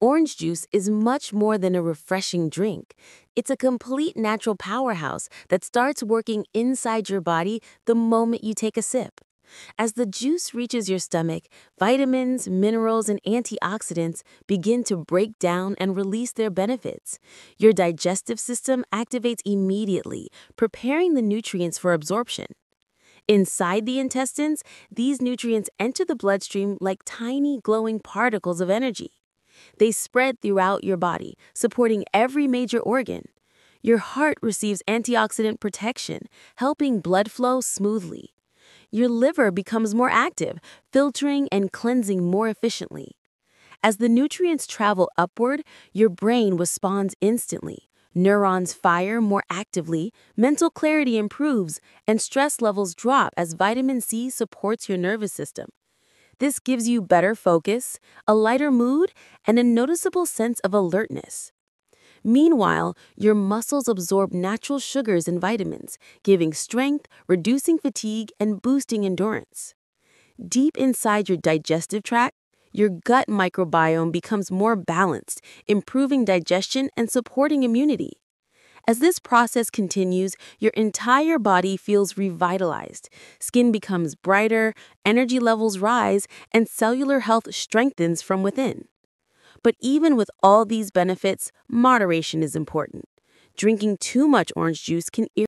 Orange juice is much more than a refreshing drink. It's a complete natural powerhouse that starts working inside your body the moment you take a sip. As the juice reaches your stomach, vitamins, minerals, and antioxidants begin to break down and release their benefits. Your digestive system activates immediately, preparing the nutrients for absorption. Inside the intestines, these nutrients enter the bloodstream like tiny glowing particles of energy. They spread throughout your body, supporting every major organ. Your heart receives antioxidant protection, helping blood flow smoothly. Your liver becomes more active, filtering and cleansing more efficiently. As the nutrients travel upward, your brain responds instantly. Neurons fire more actively, mental clarity improves, and stress levels drop as vitamin C supports your nervous system. This gives you better focus, a lighter mood, and a noticeable sense of alertness. Meanwhile, your muscles absorb natural sugars and vitamins, giving strength, reducing fatigue, and boosting endurance. Deep inside your digestive tract, your gut microbiome becomes more balanced, improving digestion and supporting immunity. As this process continues, your entire body feels revitalized. Skin becomes brighter, energy levels rise, and cellular health strengthens from within. But even with all these benefits, moderation is important. Drinking too much orange juice can irritate